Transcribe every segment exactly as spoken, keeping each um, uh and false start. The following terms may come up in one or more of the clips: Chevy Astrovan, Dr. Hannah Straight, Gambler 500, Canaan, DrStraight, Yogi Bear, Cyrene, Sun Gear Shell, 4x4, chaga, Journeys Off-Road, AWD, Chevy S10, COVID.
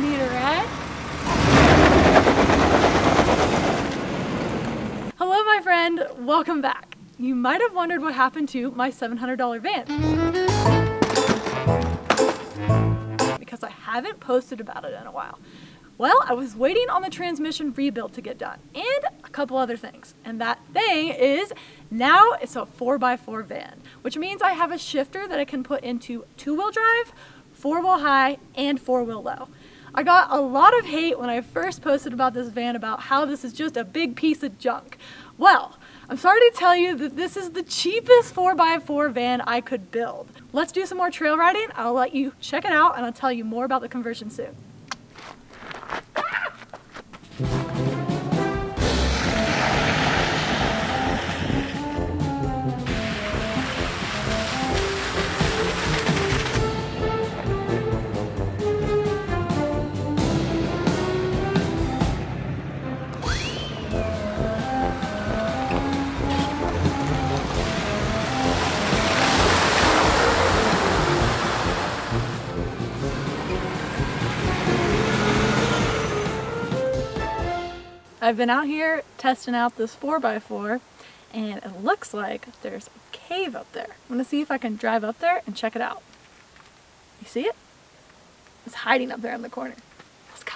Need a ride? Hello my friend, welcome back. You might have wondered what happened to my seven hundred dollar van, because I haven't posted about it in a while. Well, I was waiting on the transmission rebuild to get done and a couple other things. And that thing is, now it's a four by four van, which means I have a shifter that I can put into two-wheel drive, four-wheel high, and four-wheel low. I got a lot of hate when I first posted about this van about how this is just a big piece of junk. Well, I'm sorry to tell you that this is the cheapest four by four van I could build. Let's do some more trail riding. I'll let you check it out and I'll tell you more about the conversion soon. I've been out here testing out this four by four and it looks like there's a cave up there. I'm gonna see if I can drive up there and check it out. You see it? It's hiding up there in the corner. Let's go.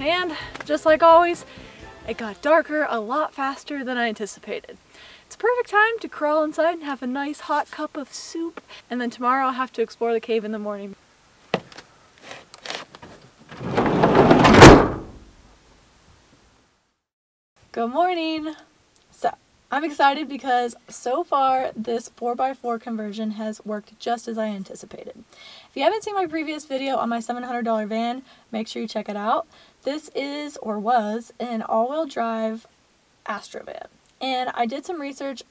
And just like always, it got darker a lot faster than I anticipated. It's a perfect time to crawl inside and have a nice hot cup of soup, and then tomorrow I'll have to explore the cave in the morning. Good morning! So, I'm excited because so far this four by four conversion has worked just as I anticipated. If you haven't seen my previous video on my seven hundred dollar van, make sure you check it out. This is, or was, an all-wheel drive Astrovan. And I did some research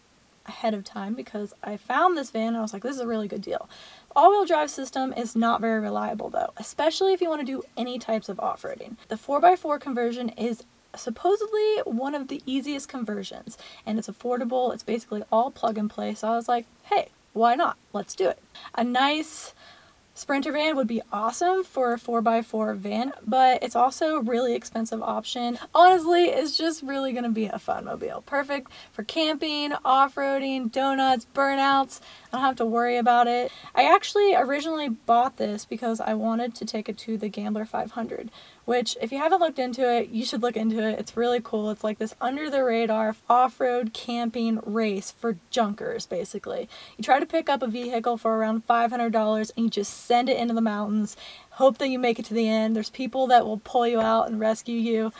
ahead of time because I found this van and I was like, this is a really good deal. All-wheel drive system is not very reliable though, especially if you want to do any types of off-roading. The four by four conversion is supposedly one of the easiest conversions and it's affordable. It's basically all plug and play. So I was like, hey, why not? Let's do it. A nice Sprinter van would be awesome for a four by four van, but it's also a really expensive option. Honestly, it's just really going to be a fun mobile. Perfect for camping, off-roading, donuts, burnouts. I don't have to worry about it. I actually originally bought this because I wanted to take it to the Gambler five hundred, which if you haven't looked into it, you should look into it. It's really cool. It's like this under the radar off-road camping race for junkers, basically. You try to pick up a vehicle for around five hundred dollars and you just send it into the mountains, hope that you make it to the end. There's people that will pull you out and rescue you.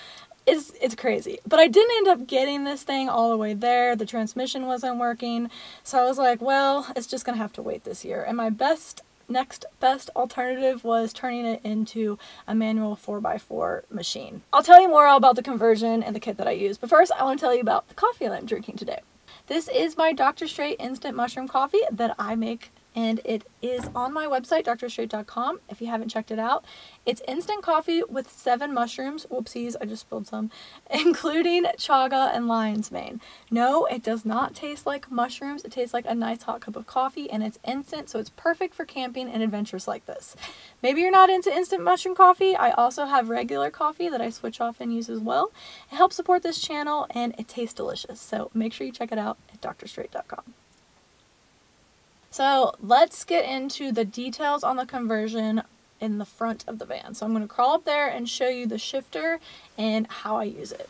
It's, it's crazy. But I didn't end up getting this thing all the way there. The transmission wasn't working. So I was like, well, it's just gonna have to wait this year. And my best next best alternative was turning it into a manual four by four machine. I'll tell you more about the conversion and the kit that I use, but first I want to tell you about the coffee that I'm drinking today. This is my Doctor Straight instant mushroom coffee that I make, and it is on my website, D R straight dot com, if you haven't checked it out. It's instant coffee with seven mushrooms, whoopsies, I just spilled some, including chaga and lion's mane. No, it does not taste like mushrooms. It tastes like a nice hot cup of coffee, and it's instant, so it's perfect for camping and adventures like this. Maybe you're not into instant mushroom coffee. I also have regular coffee that I switch off and use as well. It helps support this channel, and it tastes delicious, so make sure you check it out at D R straight dot com. So let's get into the details on the conversion in the front of the van. So I'm going to crawl up there and show you the shifter and how I use it.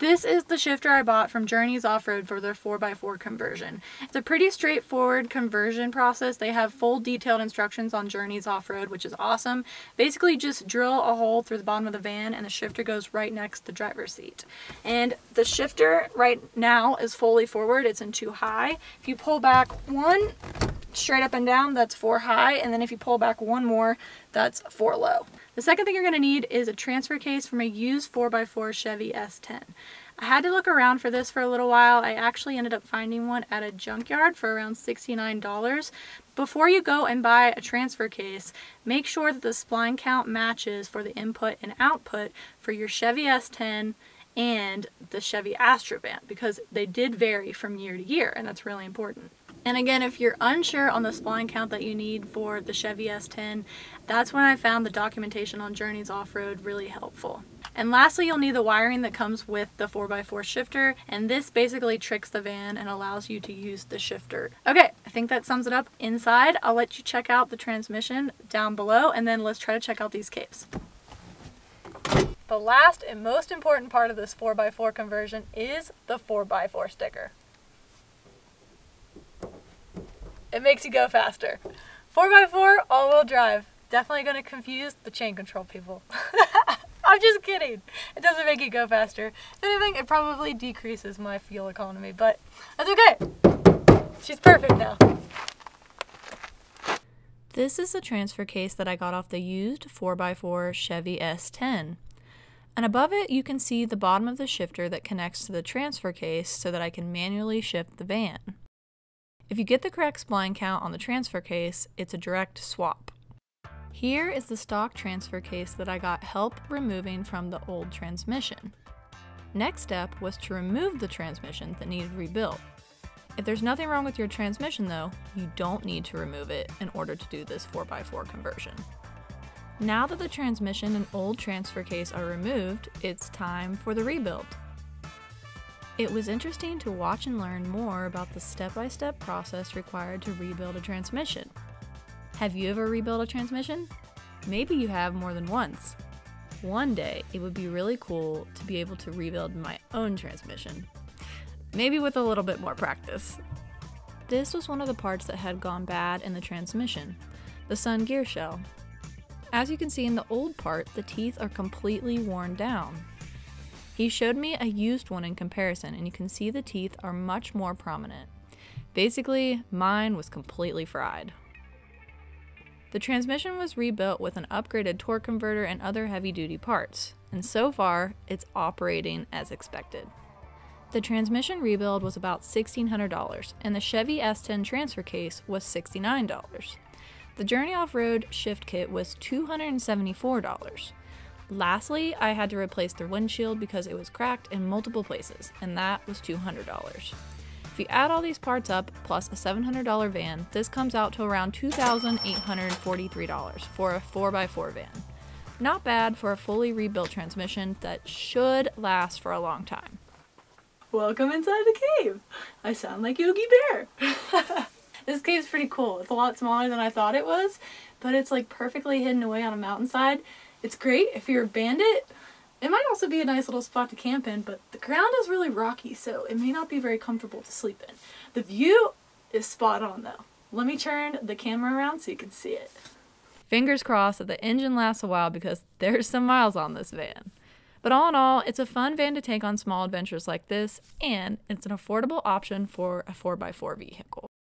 This is the shifter I bought from Journeys Off-Road for their four by four conversion. It's a pretty straightforward conversion process. They have full detailed instructions on Journeys Off-Road, which is awesome. Basically just drill a hole through the bottom of the van and the shifter goes right next to the driver's seat. And the shifter right now is fully forward. It's in two high. If you pull back one, straight up and down, that's four high, and then if you pull back one more, that's four low. The second thing you're going to need is a transfer case from a used four by four Chevy S ten. I had to look around for this for a little while. I actually ended up finding one at a junkyard for around sixty-nine dollars. Before you go and buy a transfer case, make sure that the spline count matches for the input and output for your Chevy S ten and the Chevy Astrovan, because they did vary from year to year, and that's really important. And again, if you're unsure on the spline count that you need for the Chevy S ten, that's when I found the documentation on Journeys Off-Road really helpful. And lastly, you'll need the wiring that comes with the four by four shifter, and this basically tricks the van and allows you to use the shifter. Okay, I think that sums it up inside. I'll let you check out the transmission down below, and then let's try to check out these capes. The last and most important part of this four by four conversion is the four by four sticker. It makes you go faster. four by four all-wheel drive. Definitely going to confuse the chain control people. I'm just kidding. It doesn't make you go faster. If anything, it probably decreases my fuel economy, but that's okay. She's perfect now. This is the transfer case that I got off the used four by four Chevy S ten. And above it, you can see the bottom of the shifter that connects to the transfer case so that I can manually shift the van. If you get the correct spline count on the transfer case, it's a direct swap. Here is the stock transfer case that I got help removing from the old transmission. Next step was to remove the transmission that needed rebuilt. If there's nothing wrong with your transmission though, you don't need to remove it in order to do this four by four conversion. Now that the transmission and old transfer case are removed, it's time for the rebuild. It was interesting to watch and learn more about the step-by-step process required to rebuild a transmission. Have you ever rebuilt a transmission? Maybe you have more than once. One day, it would be really cool to be able to rebuild my own transmission. Maybe with a little bit more practice. This was one of the parts that had gone bad in the transmission, the Sun Gear Shell. As you can see in the old part, the teeth are completely worn down. He showed me a used one in comparison, and you can see the teeth are much more prominent. Basically, mine was completely fried. The transmission was rebuilt with an upgraded torque converter and other heavy-duty parts, and so far, it's operating as expected. The transmission rebuild was about sixteen hundred dollars, and the Chevy S ten transfer case was sixty-nine dollars. The Journeys Off-Road shift kit was two hundred seventy-four dollars. Lastly, I had to replace the windshield because it was cracked in multiple places, and that was two hundred dollars. If you add all these parts up, plus a seven hundred dollar van, this comes out to around two thousand eight hundred forty-three dollars for a four by four van. Not bad for a fully rebuilt transmission that should last for a long time. Welcome inside the cave! I sound like Yogi Bear! This cave's pretty cool. It's a lot smaller than I thought it was, but it's like perfectly hidden away on a mountainside. It's great if you're a bandit. It might also be a nice little spot to camp in, but the ground is really rocky, so it may not be very comfortable to sleep in. The view is spot on though. Let me turn the camera around so you can see it. Fingers crossed that the engine lasts a while because there's some miles on this van. But all in all, it's a fun van to take on small adventures like this, and it's an affordable option for a four by four vehicle.